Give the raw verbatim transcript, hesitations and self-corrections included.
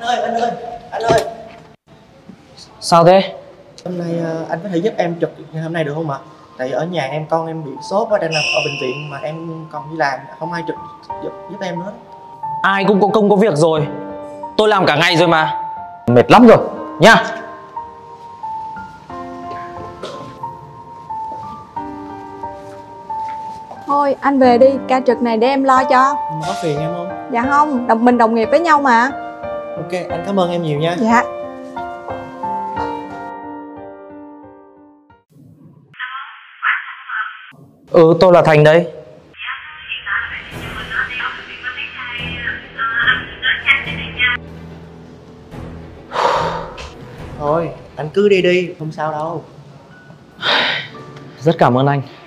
Anh ơi, anh ơi, anh ơi. Sao thế? Hôm nay anh có thể giúp em chụp ngày hôm nay được không ạ? Tại ở nhà em con em bị sốt quá, đang là ở bệnh viện mà em còn đi làm, không ai chụp giúp, giúp em hết. Ai cũng có công có việc rồi. Tôi làm cả ngày rồi mà. Mệt lắm rồi, nha. Thôi anh về đi, ca trực này để em lo cho. Em có phiền em không? Dạ không, đồng mình đồng nghiệp với nhau mà. Ok, anh cảm ơn em nhiều nha. Dạ. Ừ, tôi là Thành đây. Thôi, anh cứ đi đi, không sao đâu. Rất cảm ơn anh.